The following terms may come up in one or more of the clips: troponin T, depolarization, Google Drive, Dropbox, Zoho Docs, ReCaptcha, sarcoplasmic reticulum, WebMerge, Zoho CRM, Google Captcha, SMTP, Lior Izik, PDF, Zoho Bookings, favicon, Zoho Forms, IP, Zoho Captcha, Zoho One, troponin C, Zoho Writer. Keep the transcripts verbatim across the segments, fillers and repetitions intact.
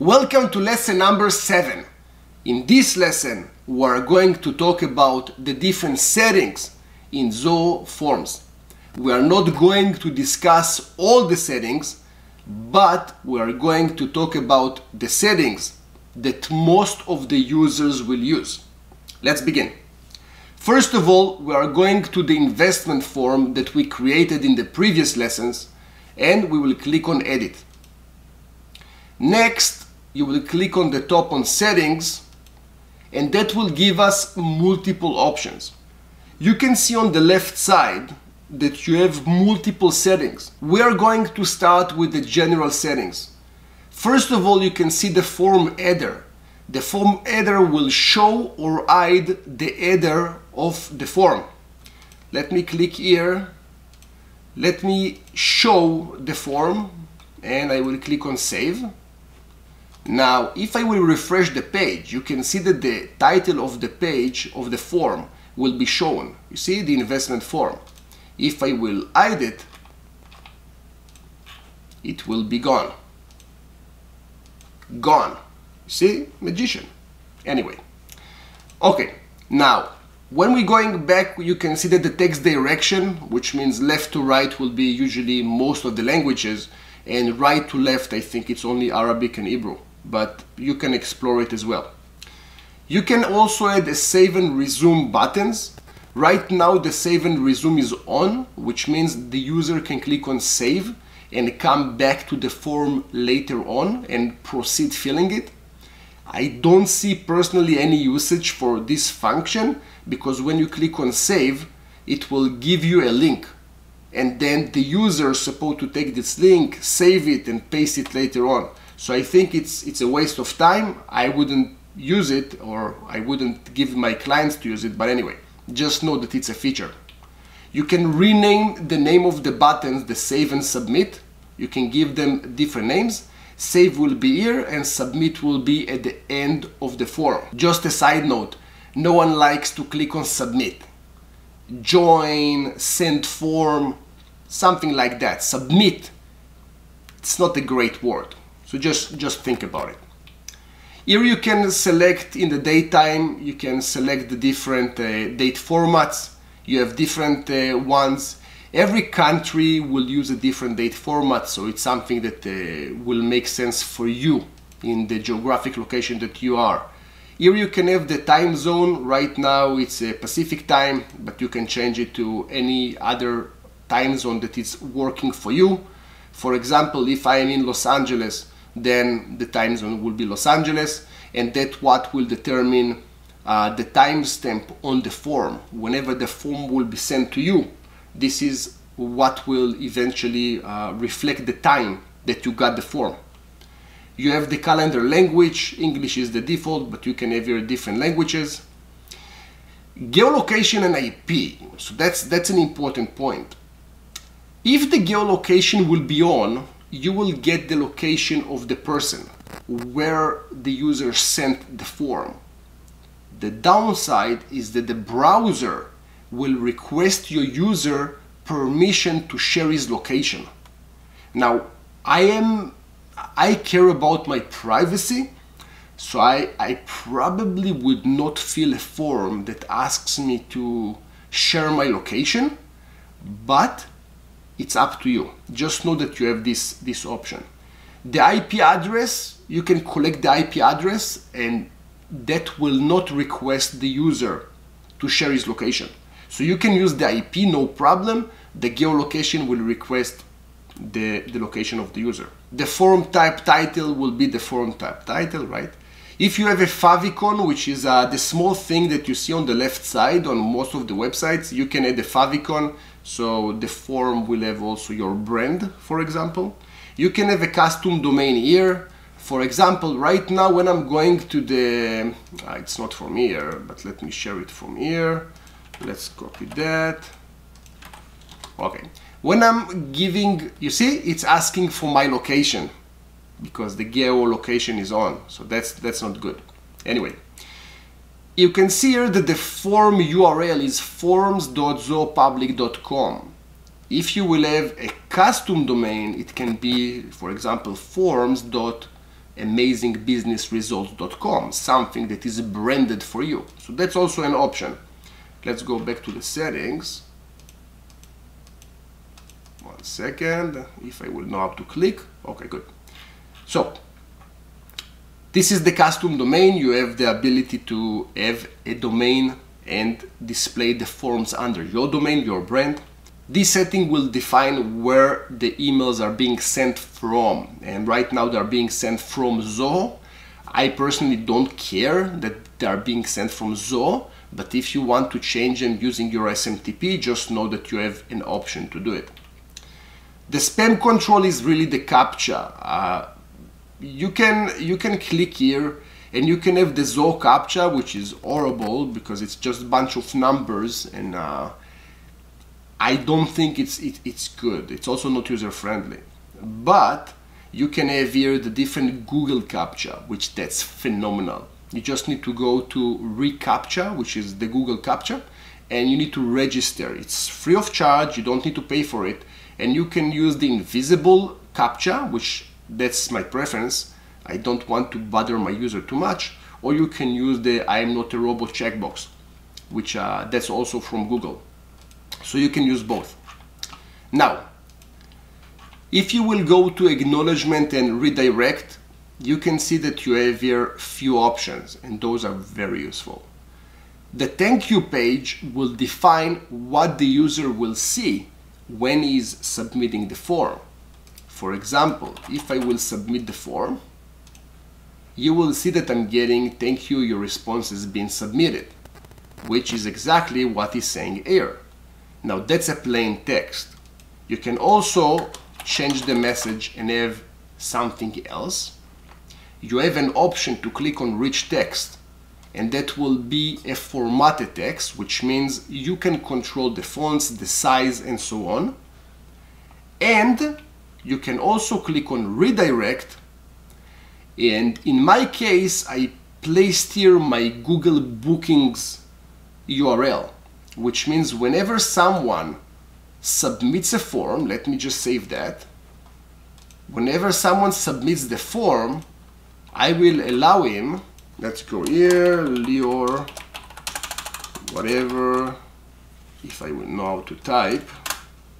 Welcome to lesson number seven. In this lesson, we are going to talk about the different settings in Zoho Forms. We are not going to discuss all the settings, but we are going to talk about the settings that most of the users will use. Let's begin. First of all, we are going to the investment form that we created in the previous lessons, and we will click on Edit. Next, you will click on the top on Settings, and that will give us multiple options. You can see on the left side that you have multiple settings. We are going to start with the general settings. First of all, you can see the form header. The form header will show or hide the header of the form. Let me click here. Let me show the form, and I will click on Save. Now, if I will refresh the page, you can see that the title of the page of the form will be shown. You see the investment form. If I will hide it, it will be gone. Gone. See? Magician. Anyway. Okay. Now, when we're going back, you can see that the text direction, which means left to right, will be usually most of the languages, and right to left, I think it's only Arabic and Hebrew, but you can explore it as well. You can also add a save and resume buttons. Right now, the save and resume is on, which means the user can click on save and come back to the form later on and proceed filling it. I don't see personally any usage for this function, because when you click on save, it will give you a link, and then the user is supposed to take this link, save it, and paste it later on. So I think it's it's a waste of time. I wouldn't use it, or I wouldn't give my clients to use it, but anyway, just know that it's a feature. You can rename the name of the buttons, the save and submit. You can give them different names. Save will be here, and submit will be at the end of the form. Just a side note, no one likes to click on submit. Join, send form, something like that. Submit, it's not a great word, so just just think about it. Here you can select in the daytime, you can select the different uh, date formats. You have different uh, ones. Every country will use a different date format, so it's something that uh, will make sense for you in the geographic location that you are. Here you can have the time zone. Right now it's a Pacific time, but you can change it to any other time zone that is working for you. For example, if I am in Los Angeles, then the time zone will be Los Angeles, and that what will determine uh, the timestamp on the form. Whenever the form will be sent to you, this is what will eventually uh, reflect the time that you got the form. You have the calendar language. English is the default, but you can have your different languages. Geolocation and I P, so that's, that's an important point. If the geolocation will be on, you will get the location of the person where the user sent the form. The downside is that the browser will request your user permission to share his location. Now, I am I care about my privacy, so I, I probably would not fill a form that asks me to share my location, but it's up to you. Just know that you have this, this option. The I P address, you can collect the I P address, and that will not request the user to share his location. So you can use the I P, no problem. The geolocation will request The, the location of the user. The form type title will be the form type title, right? If you have a favicon, which is uh, the small thing that you see on the left side on most of the websites, you can add a favicon, so the form will have also your brand, for example. You can have a custom domain here. For example, right now when I'm going to the... Uh, it's not from here, but let me share it from here. Let's copy that. Okay. When I'm giving, you see, it's asking for my location because the geolocation is on, so that's that's not good. Anyway, you can see here that the form U R L is forms dot zoho public dot com. If you will have a custom domain, it can be, for example, forms dot amazing business results dot com, something that is branded for you. So that's also an option. Let's go back to the settings. One second, if I will know how to click. Okay, good. So this is the custom domain. You have the ability to have a domain and display the forms under your domain, your brand. This setting will define where the emails are being sent from, and right now they are being sent from Zoho. I personally don't care that they are being sent from Zoho, but if you want to change them using your S M T P, just know that you have an option to do it. The spam control is really the captcha. Uh, you can you can click here and you can have the Zoho captcha, which is horrible because it's just a bunch of numbers, and uh, I don't think it's it, it's good. It's also not user friendly. But you can have here the different Google captcha, which that's phenomenal. You just need to go to ReCaptcha, which is the Google captcha, and you need to register. It's free of charge. You don't need to pay for it, and you can use the invisible captcha, which that's my preference. I don't want to bother my user too much, or you can use the I am not a robot checkbox, which uh, that's also from Google. So you can use both. Now, if you will go to acknowledgement and redirect, you can see that you have here few options, and those are very useful. The thank you page will define what the user will see when he is submitting the form. For example, if I will submit the form, you will see that I'm getting thank you, your response has been submitted, which is exactly what he's saying here. Now that's a plain text. You can also change the message and have something else. You have an option to click on rich text, and that will be a formatted text, which means you can control the fonts, the size, and so on. And you can also click on redirect, and in my case I placed here my Google Bookings U R L, which means whenever someone submits a form, let me just save that. Whenever someone submits the form, I will allow him, let's go here, Lior, whatever, if I will know how to type,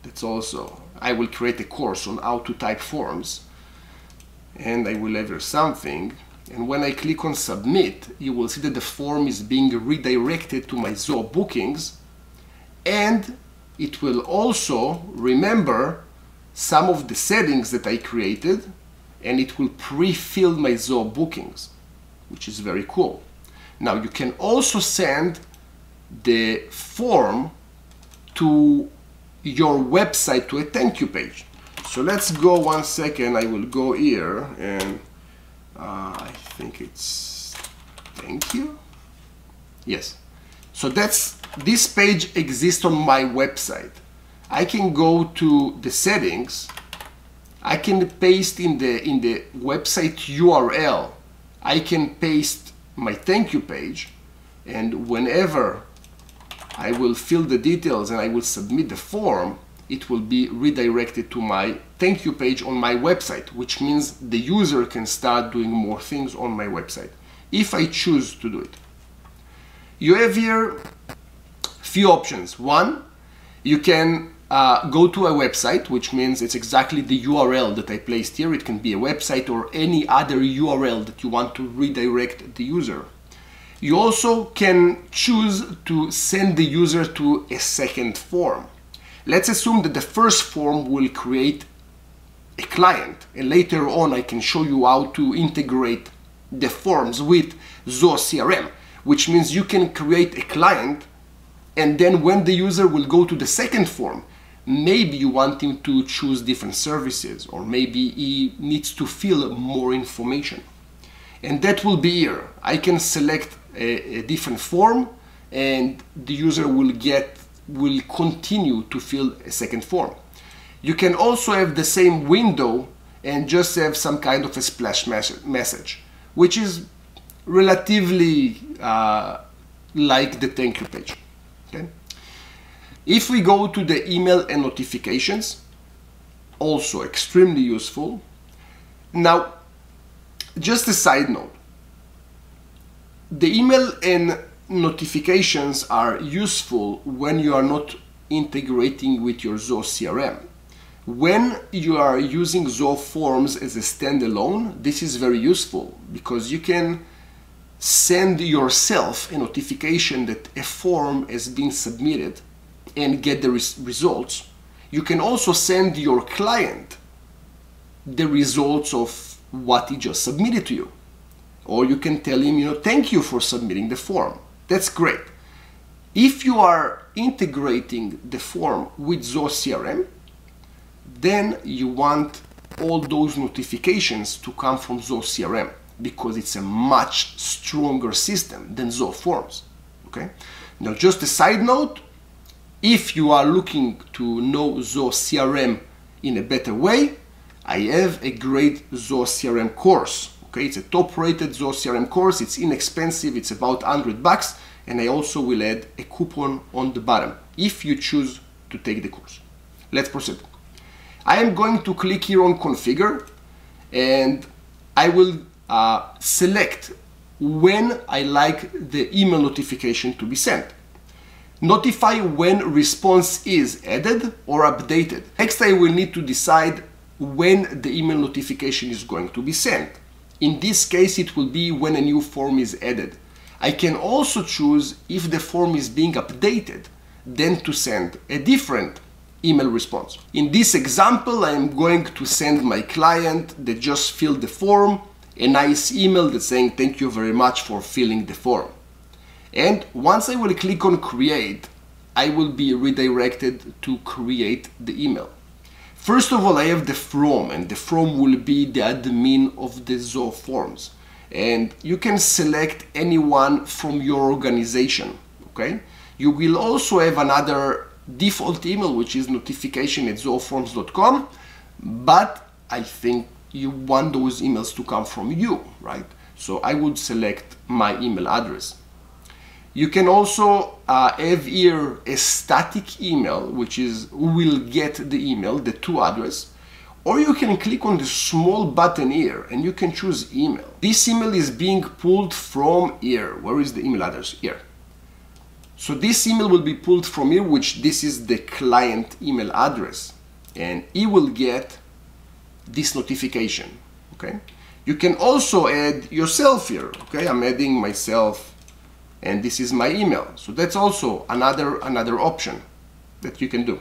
that's also, I will create a course on how to type forms, and I will have something, and when I click on submit, you will see that the form is being redirected to my Zoho Bookings, and it will also remember some of the settings that I created, and it will pre-fill my Zoho Bookings, which is very cool. Now you can also send the form to your website, to a thank you page. So let's go one second, I will go here, and uh, I think it's thank you. Yes, so that's, this page exists on my website. I can go to the settings, I can paste in the in the website U R L, I can paste my thank you page, and whenever I will fill the details and I will submit the form, it will be redirected to my thank you page on my website, which means the user can start doing more things on my website if I choose to do it. You have here few options. One, you can uh, go to a website, which means it's exactly the U R L that I placed here. It can be a website or any other U R L that you want to redirect the user. You also can choose to send the user to a second form. Let's assume that the first form will create a client, and later on I can show you how to integrate the forms with Zoho C R M, which means you can create a client, and then when the user will go to the second form, maybe you want him to choose different services, or maybe he needs to fill more information. And that will be here. I can select a, a different form, and the user will get will continue to fill a second form. You can also have the same window and just have some kind of a splash message, which is relatively uh, like the thank you page. Okay? If we go to the email and notifications, also extremely useful. Now Just a side note, the email and notifications are useful when you are not integrating with your Zoho C R M. When you are using Zoho Forms as a standalone, this is very useful because you can send yourself a notification that a form has been submitted and get the res results. You can also send your client the results of what he just submitted to you. Or you can tell him, you know, thank you for submitting the form. That's great. If you are integrating the form with Zoho C R M, then you want all those notifications to come from Zoho C R M because it's a much stronger system than Zoho Forms. Okay? Now, just a side note, if you are looking to know Zoho C R M in a better way, I have a great Zoho C R M course. Okay, it's a top-rated Zoho C R M course. It's inexpensive. It's about one hundred bucks, and I also will add a coupon on the bottom if you choose to take the course. Let's proceed. I am going to click here on Configure, and I will uh, select when I like the email notification to be sent. Notify when response is added or updated. Next, I will need to decide when the email notification is going to be sent. In this case, it will be when a new form is added. I can also choose if the form is being updated, then to send a different email response. In this example, I am going to send my client that just filled the form a nice email that's saying thank you very much for filling the form. And once I will click on Create, I will be redirected to create the email. First of all, I have the from, and the from will be the admin of the Zoho Forms. And you can select anyone from your organization, okay? You will also have another default email, which is notification at zoho forms dot com, but I think you want those emails to come from you, right? So I would select my email address. You can also uh, have here a static email, which is will get the email, the to address, or you can click on the small button here and you can choose email. This email is being pulled from here. Where is the email address? Here. So this email will be pulled from here, which this is the client email address, and he will get this notification, okay? You can also add yourself here, okay? I'm adding myself, and this is my email. So that's also another, another option that you can do.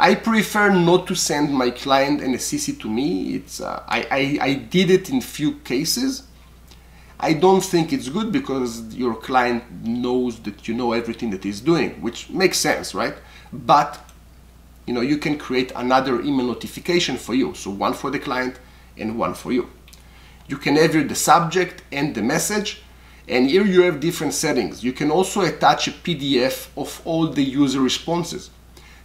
I prefer not to send my client and a C C to me. It's, uh, I, I, I did it in few cases. I don't think it's good because your client knows that you know everything that he's doing, which makes sense, right? But you know, you can create another email notification for you. So one for the client and one for you. You can have the subject and the message. And here you have different settings. You can also attach a P D F of all the user responses.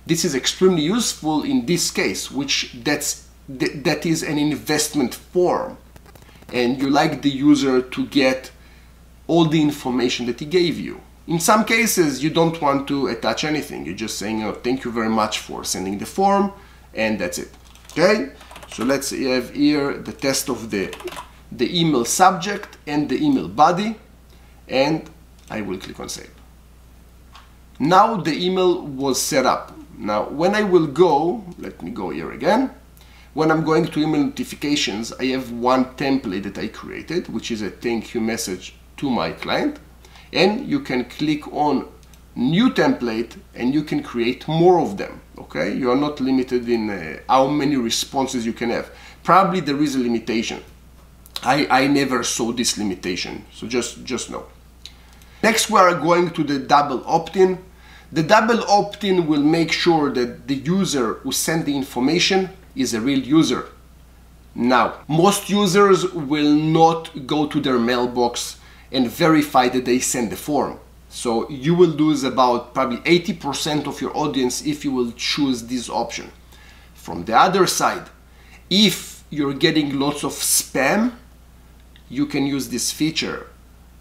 This is extremely useful in this case, which that's, th that is an investment form. And you like the user to get all the information that he gave you. In some cases, you don't want to attach anything. You're just saying, oh, thank you very much for sending the form, and that's it, okay? So let's have here the test of the, the email subject and the email body. And I will click on save. Now the email was set up. Now when I will go, let me go here again. When I'm going to email notifications, I have one template that I created, which is a thank you message to my client. And you can click on new template and you can create more of them, okay? You are not limited in uh, how many responses you can have. Probably there is a limitation. I, I never saw this limitation, so just, just know. Next, we are going to the double opt-in. The double opt-in will make sure that the user who sent the information is a real user. Now, most users will not go to their mailbox and verify that they sent the form. So you will lose about probably eighty percent of your audience if you will choose this option. From the other side, if you're getting lots of spam, you can use this feature.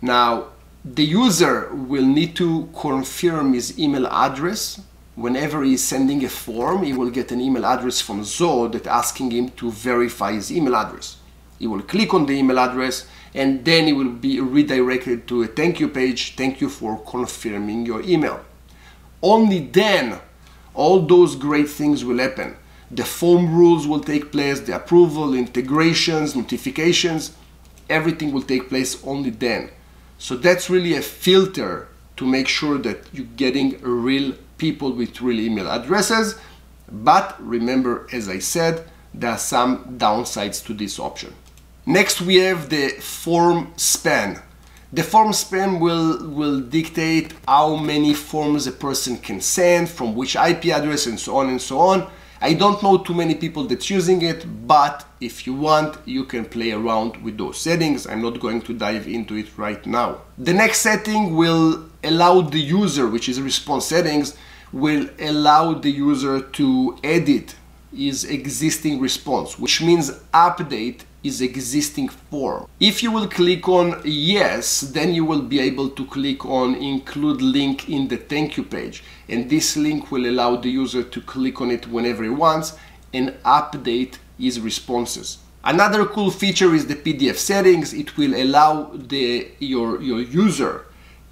Now, the user will need to confirm his email address. Whenever he's sending a form, he will get an email address from Zoho that asking him to verify his email address. He will click on the email address, and then it will be redirected to a thank you page. Thank you for confirming your email. Only then all those great things will happen. The form rules will take place, the approval, integrations, notifications, everything will take place only then. So that's really a filter to make sure that you're getting real people with real email addresses. But remember, as I said, there are some downsides to this option. Next, we have the form span. The form span will, will dictate how many forms a person can send, from which I P address, and so on and so on. I don't know too many people that's using it, but if you want, you can play around with those settings. I'm not going to dive into it right now. The next setting will allow the user, which is response settings, will allow the user to edit his existing response, which means update his existing form. If you will click on yes, then you will be able to click on include link in the thank you page, and this link will allow the user to click on it whenever he wants and update his responses. Another cool feature is the P D F settings. It will allow the your your user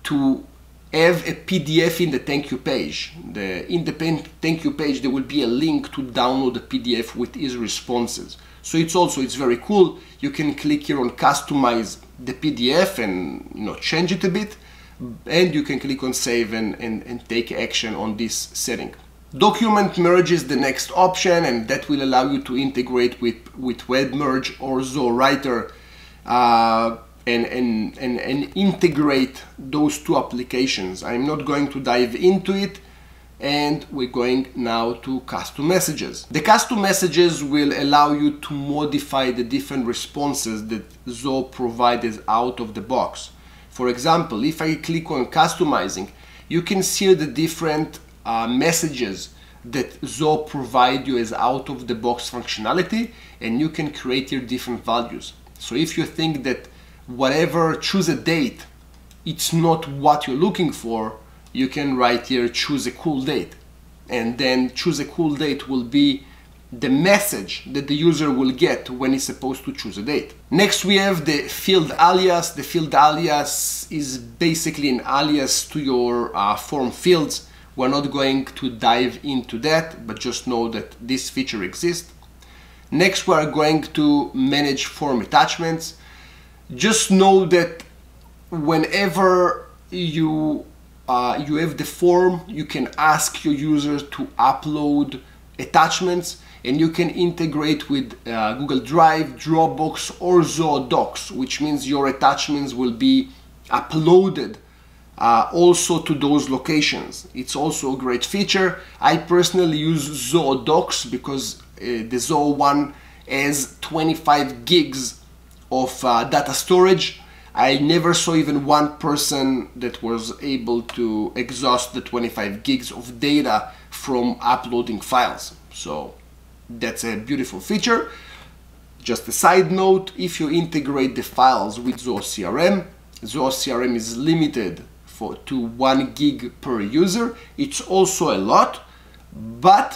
to have a P D F in the thank you page. The in the thank you page there will be a link to download a P D F with his responses. So it's also, it's very cool. You can click here on customize the P D F and, you know, change it a bit. And you can click on save and, and, and take action on this setting. Document merge is the next option, and that will allow you to integrate with, with WebMerge or Zoho Writer uh, and, and, and, and integrate those two applications. I'm not going to dive into it. And we're going now to custom messages. The custom messages will allow you to modify the different responses that Zoho provides out of the box. For example, if I click on customizing, you can see the different uh, messages that Zoho provides you as out of the box functionality, and you can create your different values. So if you think that whatever, choose a date, it's not what you're looking for, you can write here choose a cool date, and then choose a cool date will be the message that the user will get when he's supposed to choose a date. Next we have the field alias. The field alias is basically an alias to your uh, form fields. We're not going to dive into that, but just know that this feature exists. Next we are going to manage form attachments. Just know that whenever you Uh, you have the form, you can ask your user to upload attachments, and you can integrate with uh, Google Drive, Dropbox, or Zoho Docs, which means your attachments will be uploaded uh, also to those locations. It's also a great feature. I personally use Zoho Docs because uh, the Zoho one has twenty-five gigs of uh, data storage. I never saw even one person that was able to exhaust the twenty-five gigs of data from uploading files. So that's a beautiful feature. Just a side note, if you integrate the files with Zoho C R M, Zoho C R M is limited for, to one gig per user. It's also a lot, but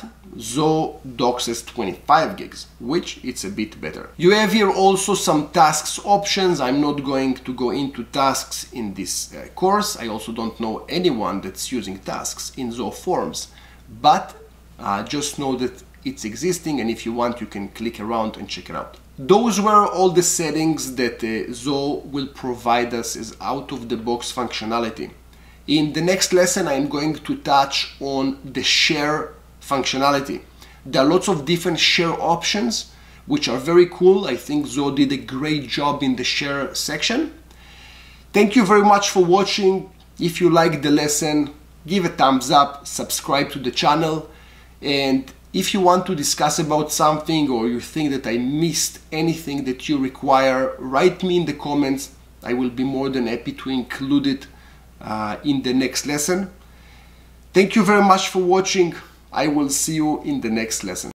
Zoho Docs has twenty-five gigs, which it's a bit better. You have here also some tasks options. I'm not going to go into tasks in this uh, course. I also don't know anyone that's using tasks in Zoho Forms, but uh, just know that it's existing, and if you want you can click around and check it out. Those were all the settings that uh, Zoho will provide us as out-of-the-box functionality. In the next lesson, I'm going to touch on the share functionality. There are lots of different share options, which are very cool. I think Zoho did a great job in the share section. Thank you very much for watching. If you like the lesson, give a thumbs up, subscribe to the channel. And if you want to discuss about something, or you think that I missed anything that you require, write me in the comments. I will be more than happy to include it Uh, in the next lesson. Thank you very much for watching. I will see you in the next lesson.